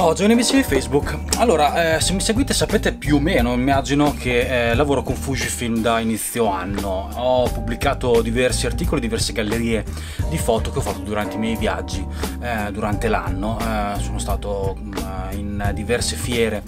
Giovani amici di Facebook, allora se mi seguite sapete più o meno, immagino, che lavoro con Fujifilm da inizio anno. Ho pubblicato diversi articoli, diverse gallerie di foto che ho fatto durante i miei viaggi durante l'anno. Sono stato in diverse fiere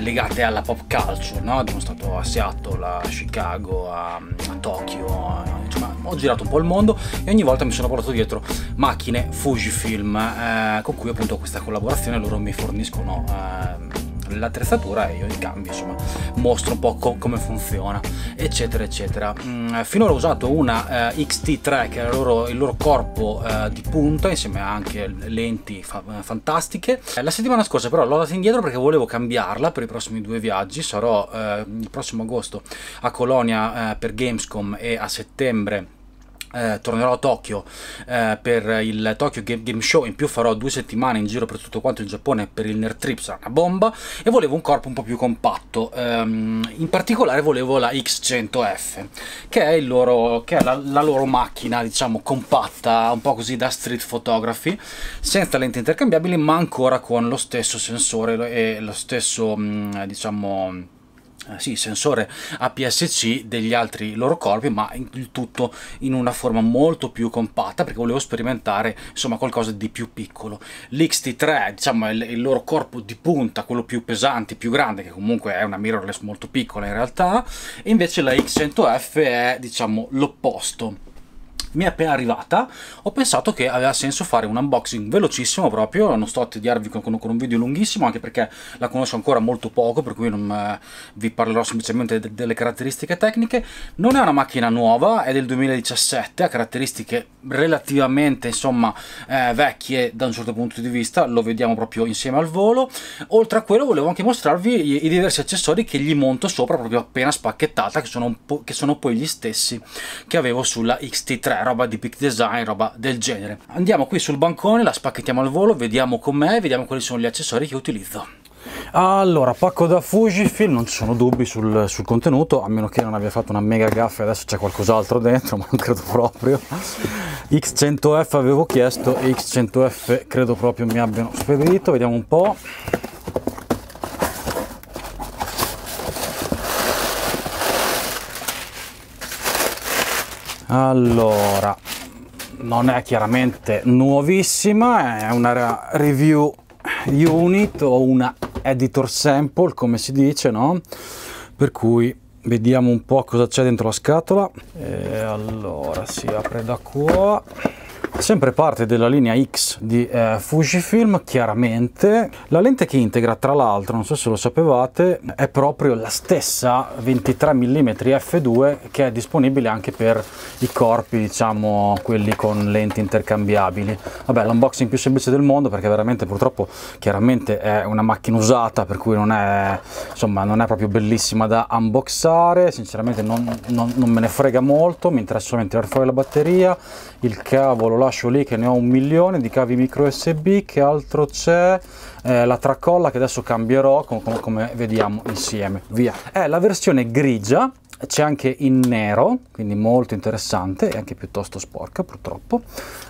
legate alla pop culture, no? Sono stato a Seattle, a Chicago, a Tokyo, insomma ho girato un po' il mondo e ogni volta mi sono portato dietro macchine Fujifilm con cui appunto ho questa collaborazione. Loro mi forniscono l'attrezzatura e io in cambio insomma mostro un po' come funziona, eccetera eccetera. Finora ho usato una X-T3 che è il loro corpo di punta, insieme a anche lenti fantastiche. La settimana scorsa però l'ho data indietro perché volevo cambiarla per i prossimi due viaggi. Sarò il prossimo agosto a Colonia per Gamescom e a settembre tornerò a Tokyo per il Tokyo Game Show. In più farò 2 settimane in giro per tutto quanto il Giappone per il Nerd Trip, sarà una bomba. E volevo un corpo un po' più compatto, in particolare volevo la X100F, che è la loro macchina, diciamo compatta, un po' così da street photography, senza lenti intercambiabili ma ancora con lo stesso sensore e lo stesso diciamo sensore APS-C degli altri loro corpi, ma il tutto in una forma molto più compatta, perché volevo sperimentare insomma qualcosa di più piccolo. L'X-T3 diciamo è il loro corpo di punta, quello più pesante, più grande, che comunque è una mirrorless molto piccola in realtà, e invece la X100F è diciamo l'opposto. Mi è appena arrivata, ho pensato che aveva senso fare un unboxing velocissimo proprio, non sto a tediarvi con un video lunghissimo, anche perché la conosco ancora molto poco, per cui non vi parlerò semplicemente delle caratteristiche tecniche. Non è una macchina nuova, è del 2017, ha caratteristiche relativamente insomma vecchie da un certo punto di vista, lo vediamo proprio insieme al volo. Oltre a quello volevo anche mostrarvi i diversi accessori che gli monto sopra proprio appena spacchettata, che sono poi gli stessi che avevo sulla X-T3. Roba di pick design, roba del genere. Andiamo qui sul bancone, la spacchettiamo al volo, vediamo com'è, vediamo quali sono gli accessori che utilizzo. Allora, pacco da Fujifilm, non ci sono dubbi sul contenuto, a meno che non abbia fatto una mega gaffa e adesso c'è qualcos'altro dentro, ma non credo proprio. X100F avevo chiesto e X100F credo proprio mi abbiano spedito, vediamo un po'. Allora, non è chiaramente nuovissima, è una review unit o una editor sample come si dice, no? Per cui vediamo un po' cosa c'è dentro la scatola. E allora si apre da qua. Sempre parte della linea X di Fujifilm, chiaramente. La lente che integra, tra l'altro, non so se lo sapevate, è proprio la stessa 23 mm f2 che è disponibile anche per i corpi, diciamo, quelli con lenti intercambiabili. Vabbè, l'unboxing più semplice del mondo, perché veramente purtroppo chiaramente è una macchina usata, per cui non è proprio bellissima da unboxare. Sinceramente non me ne frega molto, mi interessa solamente l'airfoil e la batteria, il cavolo lascio lì che ne ho 1.000.000 di cavi micro USB. Che altro c'è? La tracolla che adesso cambierò come vediamo insieme. Via, è la versione grigia, c'è anche in nero, quindi molto interessante e anche piuttosto sporca purtroppo,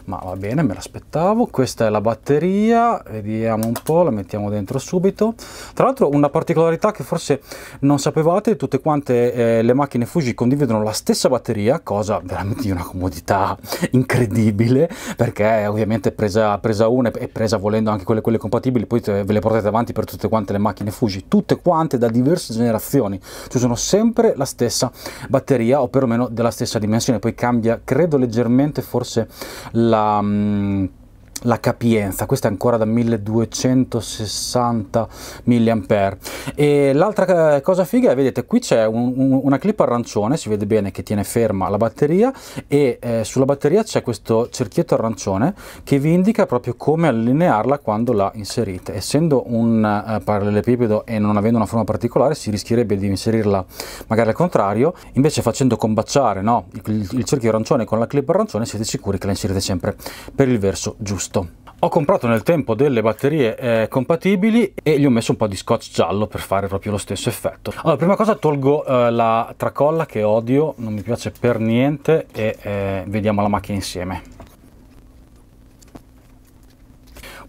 ma va bene, me l'aspettavo. Questa è la batteria, vediamo un po', la mettiamo dentro subito. Tra l'altro una particolarità che forse non sapevate, tutte quante le macchine Fuji condividono la stessa batteria, cosa veramente di una comodità incredibile, perché ovviamente presa una e presa volendo anche quelle compatibili, poi ve le portate avanti per tutte quante le macchine Fuji, tutte quante da diverse generazioni, ci sono sempre la stessa batteria o perlomeno della stessa dimensione. Poi cambia credo leggermente forse la capienza, questa è ancora da 1260 mAh. E l'altra cosa figa è, vedete qui c'è una clip arancione, si vede bene che tiene ferma la batteria, e sulla batteria c'è questo cerchietto arancione che vi indica proprio come allinearla quando la inserite. Essendo un parallelepipedo e non avendo una forma particolare, si rischierebbe di inserirla magari al contrario, invece facendo combaciare, no, il cerchio arancione con la clip arancione siete sicuri che la inserite sempre per il verso giusto. Ho comprato nel tempo delle batterie compatibili e gli ho messo un po' di scotch giallo per fare proprio lo stesso effetto. Allora, prima cosa tolgo la tracolla che odio, non mi piace per niente, e vediamo la macchina insieme.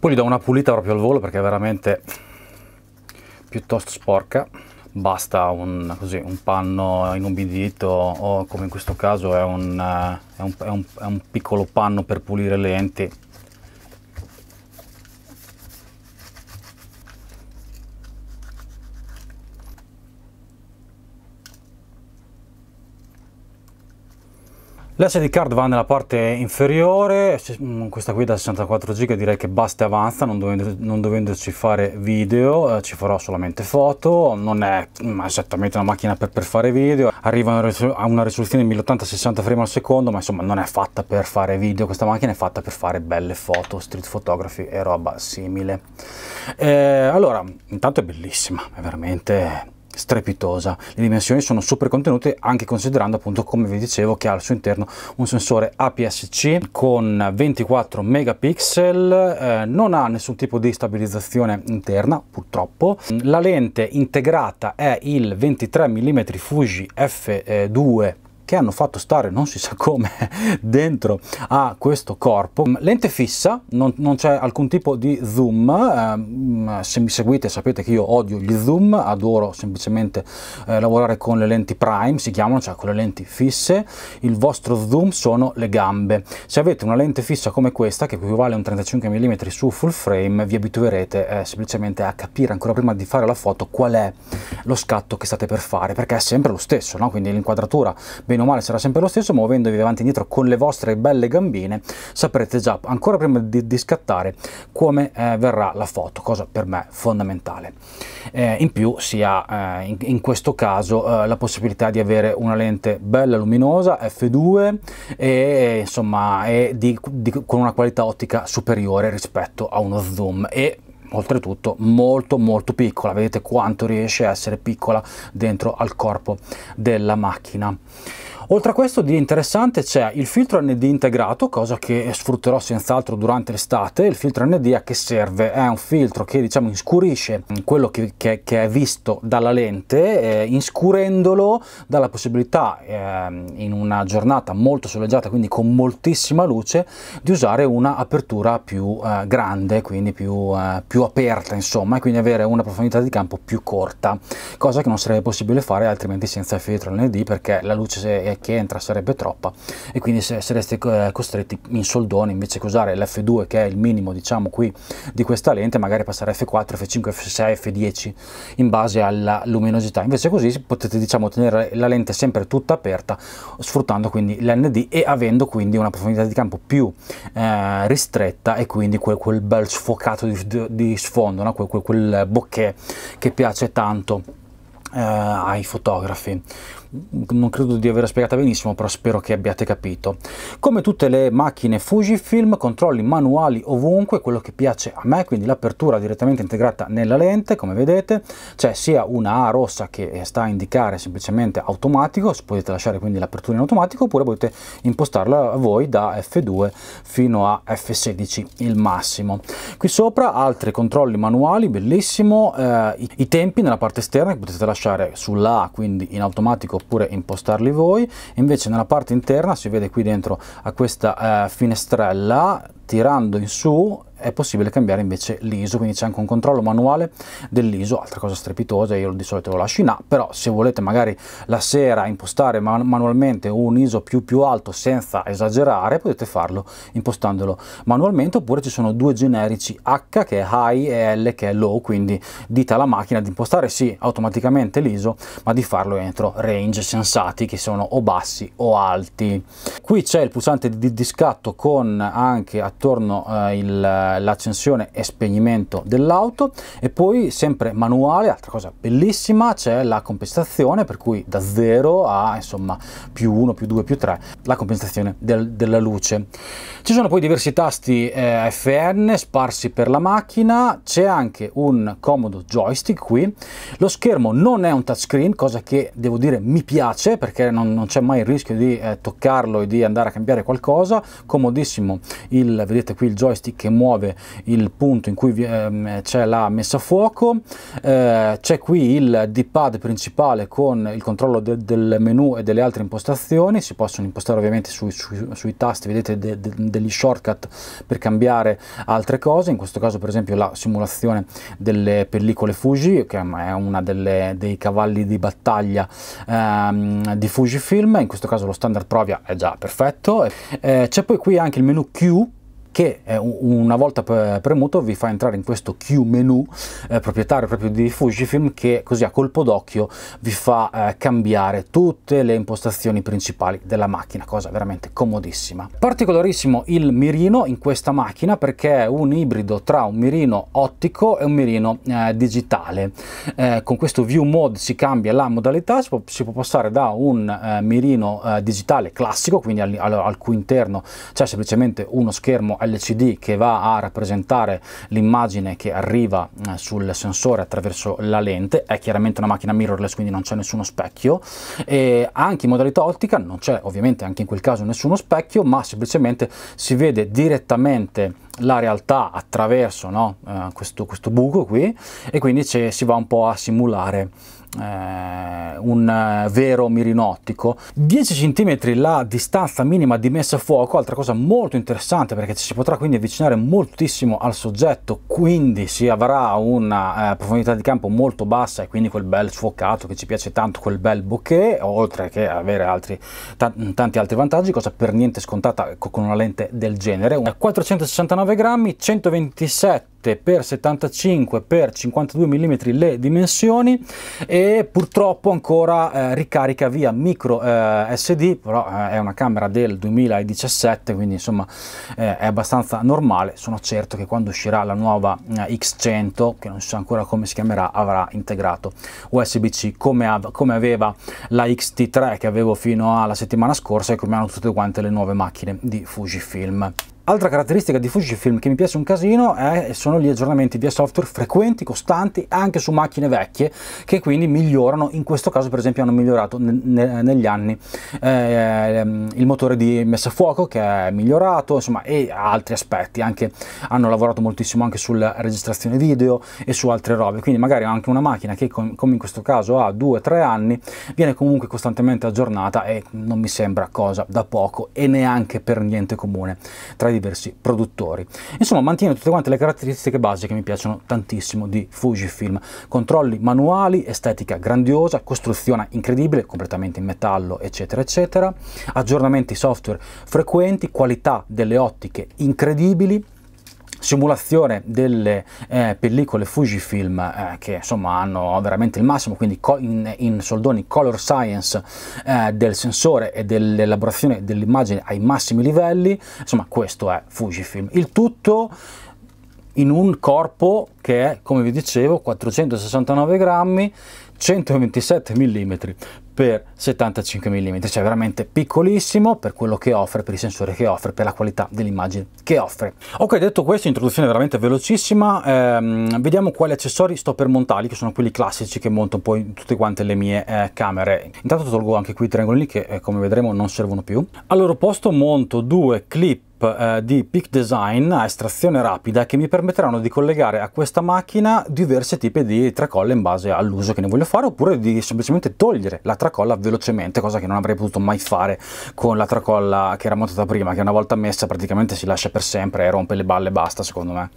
Poi gli do una pulita proprio al volo perché è veramente piuttosto sporca. Basta un panno inumidito, o come in questo caso è un piccolo panno per pulire le lenti. L'SD card va nella parte inferiore, questa qui da 64 GB direi che basta e avanza, non dovendoci fare video, ci farò solamente foto, non è esattamente una macchina per fare video, arriva a una risoluzione di 1080-60 frame al secondo, ma insomma non è fatta per fare video, questa macchina è fatta per fare belle foto, street photography e roba simile. Allora, intanto è bellissima, è veramente strepitosa, le dimensioni sono super contenute, anche considerando appunto, come vi dicevo, che ha al suo interno un sensore APS-C con 24 megapixel, non ha nessun tipo di stabilizzazione interna purtroppo, la lente integrata è il 23 mm Fuji F2 che hanno fatto stare non si sa come dentro a questo corpo, lente fissa, non c'è alcun tipo di zoom, se mi seguite sapete che io odio gli zoom, adoro semplicemente lavorare con le lenti prime, si chiamano, cioè con le lenti fisse, il vostro zoom sono le gambe, se avete una lente fissa come questa che equivale a un 35 mm su full frame vi abituerete semplicemente a capire ancora prima di fare la foto qual è lo scatto che state per fare, perché è sempre lo stesso, no? Quindi l'inquadratura bene o male sarà sempre lo stesso, muovendovi avanti e indietro con le vostre belle gambine saprete già ancora prima di scattare come verrà la foto, cosa per me fondamentale. In più si ha in questo caso la possibilità di avere una lente bella luminosa F2 e insomma con una qualità ottica superiore rispetto a uno zoom, e oltretutto molto piccola, vedete quanto riesce a essere piccola dentro al corpo della macchina. Oltre a questo di interessante c'è il filtro ND integrato, cosa che sfrutterò senz'altro durante l'estate. Il filtro ND a che serve? È un filtro che diciamo inscurisce quello che è visto dalla lente, inscurendolo dà la possibilità in una giornata molto soleggiata, quindi con moltissima luce, di usare una apertura più grande, quindi più aperta insomma, e quindi avere una profondità di campo più corta, cosa che non sarebbe possibile fare altrimenti senza il filtro ND, perché la luce che entra sarebbe troppa e quindi sareste costretti in soldoni, invece che usare l'F2 che è il minimo diciamo qui di questa lente, magari passare F4, F5, F6, F10 in base alla luminosità, invece così potete diciamo tenere la lente sempre tutta aperta sfruttando quindi l'ND e avendo quindi una profondità di campo più ristretta e quindi quel bel sfocato di sfondo, no? quel bokeh che piace tanto ai fotografi. Non credo di aver spiegato benissimo, però spero che abbiate capito. Come tutte le macchine Fujifilm, controlli manuali ovunque, quello che piace a me, quindi l'apertura direttamente integrata nella lente, come vedete c'è sia una A rossa che sta a indicare semplicemente automatico, potete lasciare quindi l'apertura in automatico oppure potete impostarla voi da F2 fino a F16 il massimo. Qui sopra altri controlli manuali, bellissimo, i tempi nella parte esterna che potete lasciare sulla A, quindi in automatico oppure impostarli voi, invece nella parte interna si vede qui dentro a questa finestrella, tirando in su è possibile cambiare invece l'ISO, quindi c'è anche un controllo manuale dell'ISO, altra cosa strepitosa, io di solito lo lascio in A, però se volete magari la sera impostare manualmente un ISO più alto senza esagerare, potete farlo impostandolo manualmente, oppure ci sono due generici H che è high e L che è low, quindi dite alla macchina di impostare sì automaticamente l'ISO, ma di farlo entro range sensati che sono o bassi o alti. Qui c'è il pulsante di scatto con anche attorno l'accensione e spegnimento dell'auto, e poi sempre manuale, altra cosa bellissima, c'è la compensazione, per cui da 0 a insomma +1 +2 +3 la compensazione della luce. Ci sono poi diversi tasti FN sparsi per la macchina, c'è anche un comodo joystick qui, lo schermo non è un touchscreen, cosa che devo dire mi piace perché non c'è mai il rischio di toccarlo e di andare a cambiare qualcosa, comodissimo vedete qui il joystick che muove 9 il punto in cui c'è la messa a fuoco, c'è qui il D-pad principale con il controllo del menu e delle altre impostazioni. Si possono impostare ovviamente sui tasti, vedete degli shortcut per cambiare altre cose, in questo caso per esempio la simulazione delle pellicole Fuji, che è una dei cavalli di battaglia di Fujifilm. In questo caso lo standard Provia è già perfetto. C'è poi qui anche il menu Q, che una volta premuto vi fa entrare in questo Q menu proprietario proprio di Fujifilm, che così a colpo d'occhio vi fa cambiare tutte le impostazioni principali della macchina, cosa veramente comodissima. Particolarissimo il mirino in questa macchina, perché è un ibrido tra un mirino ottico e un mirino digitale. Con questo view mode si cambia la modalità, si può passare da un mirino digitale classico, quindi al cui interno c'è semplicemente uno schermo LCD che va a rappresentare l'immagine che arriva sul sensore attraverso la lente. È chiaramente una macchina mirrorless, quindi non c'è nessuno specchio, e anche in modalità ottica non c'è ovviamente anche in quel caso nessuno specchio, ma semplicemente si vede direttamente la realtà attraverso questo buco qui, e quindi si va un po' a simulare un vero mirino ottico. 10 cm la distanza minima di messa a fuoco, altra cosa molto interessante, perché ci si potrà quindi avvicinare moltissimo al soggetto, quindi si avrà una profondità di campo molto bassa e quindi quel bel sfocato che ci piace tanto, quel bel bokeh, oltre che avere tanti altri vantaggi, cosa per niente scontata con una lente del genere. 469 grammi, 127 per 75 per 52 mm le dimensioni, e purtroppo ancora ricarica via micro SD, però è una camera del 2017, quindi insomma è abbastanza normale. Sono certo che quando uscirà la nuova X100, che non so ancora come si chiamerà, avrà integrato USB-C come aveva la X-T3 che avevo fino alla settimana scorsa, e come hanno tutte quante le nuove macchine di Fujifilm. Altra caratteristica di Fujifilm che mi piace un casino sono gli aggiornamenti via software frequenti, costanti, anche su macchine vecchie, che quindi migliorano. In questo caso per esempio hanno migliorato negli anni il motore di messa a fuoco, che è migliorato, insomma, e altri aspetti. Hanno lavorato moltissimo anche sulla registrazione video e su altre robe, quindi magari anche una macchina che come in questo caso ha 2-3 anni viene comunque costantemente aggiornata, e non mi sembra cosa da poco e neanche per niente comune tra diversi produttori. Insomma, mantiene tutte quante le caratteristiche base che mi piacciono tantissimo di Fujifilm: controlli manuali, estetica grandiosa, costruzione incredibile, completamente in metallo, eccetera eccetera, aggiornamenti software frequenti, qualità delle ottiche incredibili, simulazione delle pellicole Fujifilm che insomma hanno veramente il massimo, quindi in soldoni color science del sensore e dell'elaborazione dell'immagine ai massimi livelli. Insomma, questo è Fujifilm, il tutto in un corpo che è, come vi dicevo, 469 grammi, 127 mm per 75 mm, cioè veramente piccolissimo per quello che offre, per il sensore che offre, per la qualità dell'immagine che offre. Ok, detto questo, introduzione veramente velocissima, vediamo quali accessori sto per montarli, che sono quelli classici che monto poi in tutte quante le mie camere. Intanto tolgo anche qui i triangolini che come vedremo non servono più. Al loro posto monto due clip di Peak Design a estrazione rapida, che mi permetteranno di collegare a questa macchina diversi tipi di tracolla in base all'uso che ne voglio fare, oppure di semplicemente togliere la tracolla velocemente, cosa che non avrei potuto mai fare con la tracolla che era montata prima, che una volta messa praticamente si lascia per sempre e rompe le balle, basta, secondo me.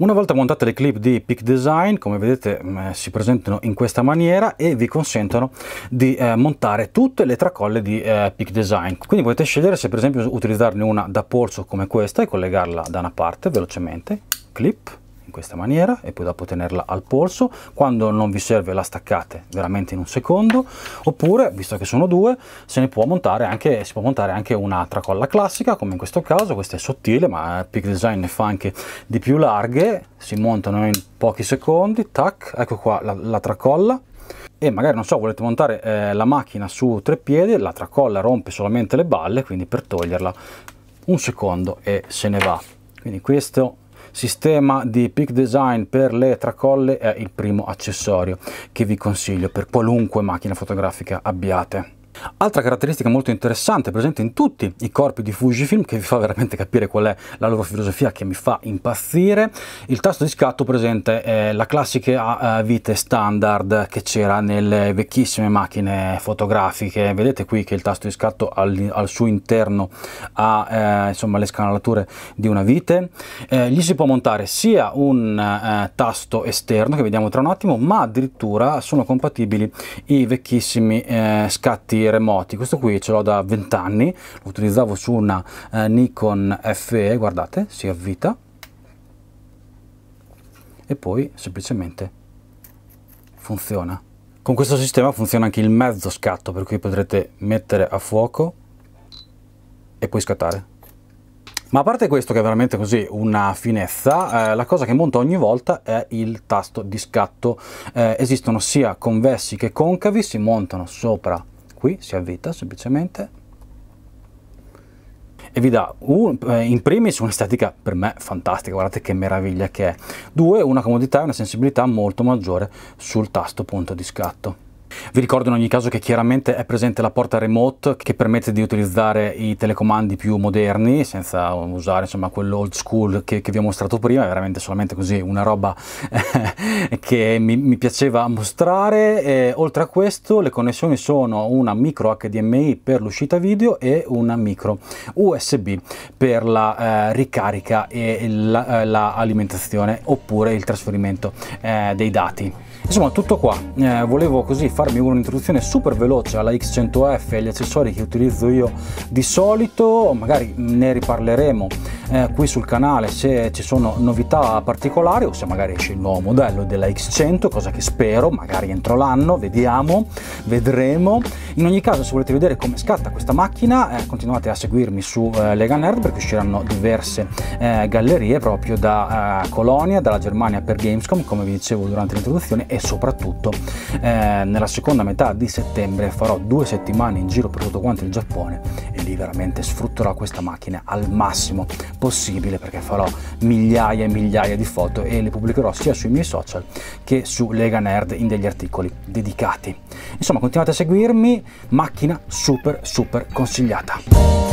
Una volta montate le clip di Peak Design, come vedete si presentano in questa maniera e vi consentono di montare tutte le tracolle di Peak Design, quindi potete scegliere se per esempio utilizzarne una da polso come questa e collegarla da una parte velocemente, clip in questa maniera, e poi dopo tenerla al polso. Quando non vi serve la staccate veramente in un secondo, oppure, visto che sono due, si può montare anche una tracolla classica, come in questo caso. Questa è sottile, ma Peak Design ne fa anche di più larghe, si montano in pochi secondi, tac, ecco qua la tracolla. E magari, non so, volete montare la macchina su tre piedi, la tracolla rompe solamente le balle, quindi per toglierla un secondo e se ne va. Quindi questo sistema di Peak Design per le tracolle è il primo accessorio che vi consiglio per qualunque macchina fotografica abbiate. Altra caratteristica molto interessante presente in tutti i corpi di Fujifilm, che vi fa veramente capire qual è la loro filosofia, che mi fa impazzire, il tasto di scatto presente è la classica vite standard che c'era nelle vecchissime macchine fotografiche. Vedete qui che il tasto di scatto al suo interno ha insomma le scanalature di una vite, gli si può montare sia un tasto esterno che vediamo tra un attimo, ma addirittura sono compatibili i vecchissimi scatti remoti. Questo qui ce l'ho da 20 anni, lo utilizzavo su una Nikon FE, guardate, si avvita e poi semplicemente funziona. Con questo sistema funziona anche il mezzo scatto, per cui potrete mettere a fuoco e poi scattare. Ma a parte questo, che è veramente così una finezza, la cosa che monta ogni volta è il tasto di scatto. Esistono sia convessi che concavi, si montano sopra qui, si avvita semplicemente e vi dà in primis un'estetica per me fantastica, guardate che meraviglia che è, due, una comodità e una sensibilità molto maggiore sul tasto punto di scatto. Vi ricordo in ogni caso che chiaramente è presente la porta remote, che permette di utilizzare i telecomandi più moderni senza usare insomma quello old school che vi ho mostrato prima. È veramente solamente così una roba che mi piaceva mostrare. E, oltre a questo, le connessioni sono una micro HDMI per l'uscita video e una micro USB per la ricarica e la alimentazione oppure il trasferimento dei dati. Insomma tutto qua, volevo così farmi un'introduzione super veloce alla X100F e agli accessori che utilizzo io di solito. Magari ne riparleremo qui sul canale se ci sono novità particolari o se magari esce il nuovo modello della X100, cosa che spero, magari entro l'anno, vedremo. In ogni caso, se volete vedere come scatta questa macchina, continuate a seguirmi su Lega Nerd, perché usciranno diverse gallerie proprio da Colonia, dalla Germania per Gamescom, come vi dicevo durante l'introduzione, e soprattutto nella seconda metà di settembre farò 2 settimane in giro per tutto quanto il Giappone e lì veramente sfrutterò questa macchina al massimo possibile, perché farò migliaia e migliaia di foto e le pubblicherò sia sui miei social che su Lega Nerd in degli articoli dedicati. Insomma continuate a seguirmi, macchina super super consigliata.